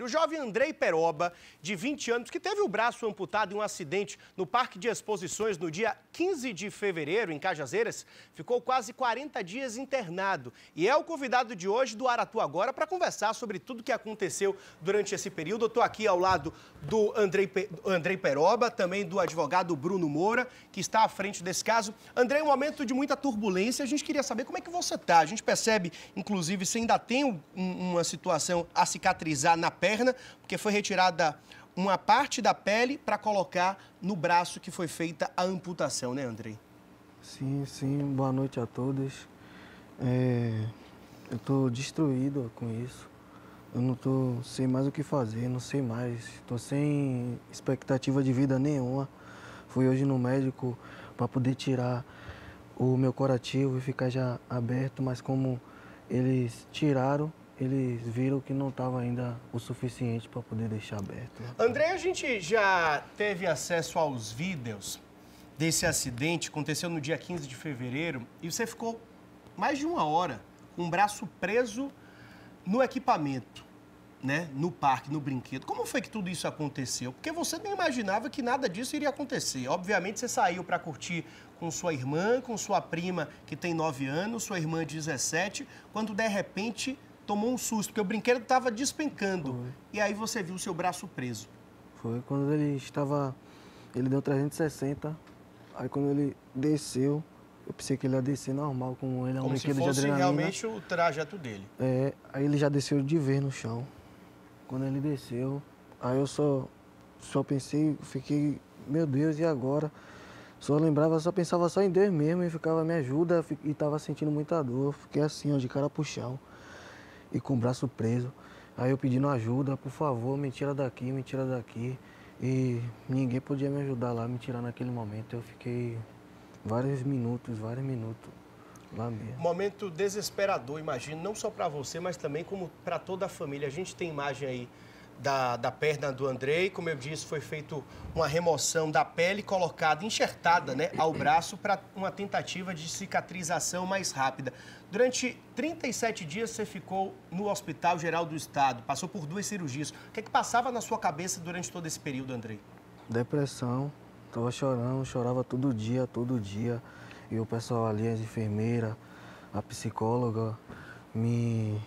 O jovem Andrei Peroba, de 20 anos, que teve o braço amputado em um acidente no Parque de Exposições no dia 15 de fevereiro, em Cajazeiras, ficou quase 40 dias internado. E é o convidado de hoje do Aratu Agora para conversar sobre tudo o que aconteceu durante esse período. Eu estou aqui ao lado do Andrei Peroba, também do advogado Bruno Moura, que está à frente desse caso. Andrei, um momento de muita turbulência. A gente queria saber como é que você está. A gente percebe, inclusive, se ainda tem uma situação a cicatrizar na pele, porque foi retirada uma parte da pele para colocar no braço que foi feita a amputação, né, Andrei? Sim. Boa noite a todos. Eu estou destruído com isso. Eu não sei mais o que fazer, não sei mais. Estou sem expectativa de vida nenhuma. Fui hoje no médico para poder tirar o meu curativo e ficar já aberto, mas como eles tiraram, eles viram que não estava ainda o suficiente para poder deixar aberto. Andrei, a gente já teve acesso aos vídeos desse acidente, aconteceu no dia 15 de fevereiro, e você ficou mais de uma hora com o braço preso no equipamento, né? No parque, no brinquedo. Como foi que tudo isso aconteceu? Porque você nem imaginava que nada disso iria acontecer. Obviamente, você saiu para curtir com sua irmã, com sua prima, que tem 9 anos, sua irmã de 17, quando, de repente, tomou um susto, porque o brinquedo estava despencando. Foi. E aí você viu o seu braço preso. Foi quando ele deu 360, aí quando ele desceu, eu pensei que ele ia descer normal, como ele é um brinquedo de adrenalina. Realmente o trajeto dele. Aí ele já desceu de vez no chão. Quando ele desceu, aí eu só pensei, fiquei, meu Deus, e agora? Só pensava só em Deus mesmo, e ficava, me ajuda, e tava sentindo muita dor. Fiquei assim, ó, de cara pro chão. E com o braço preso, aí eu pedindo ajuda, por favor, me tira daqui, me tira daqui. E ninguém podia me ajudar lá, me tirar naquele momento. Eu fiquei vários minutos lá mesmo. Momento desesperador, imagino, não só para você, mas também como para toda a família. A gente tem imagem aí da perna do Andrei. Como eu disse, foi feito uma remoção da pele colocada, enxertada, né, ao braço para uma tentativa de cicatrização mais rápida. Durante 37 dias você ficou no Hospital Geral do Estado, passou por 2 cirurgias. O que é que passava na sua cabeça durante todo esse período, Andrei? Depressão, estava chorando, chorava todo dia. E o pessoal ali, as enfermeiras, a psicóloga, me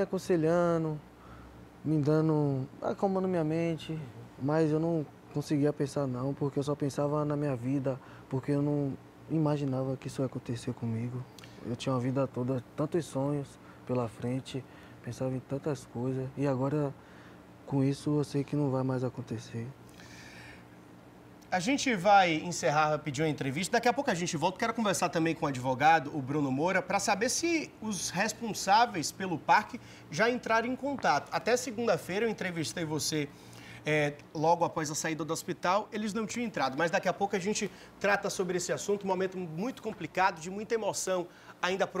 aconselhando, me dando, acalmando minha mente, mas eu não conseguia pensar não, porque eu só pensava na minha vida, porque eu não imaginava que isso ia acontecer comigo. Eu tinha uma vida toda, tantos sonhos pela frente, pensava em tantas coisas, e agora com isso eu sei que não vai mais acontecer. A gente vai encerrar rapidinho a entrevista. Daqui a pouco a gente volta. Quero conversar também com o advogado, o Bruno Moura, para saber se os responsáveis pelo parque já entraram em contato. Até segunda-feira eu entrevistei você logo após a saída do hospital. Eles não tinham entrado, mas daqui a pouco a gente trata sobre esse assunto. Um momento muito complicado, de muita emoção ainda para o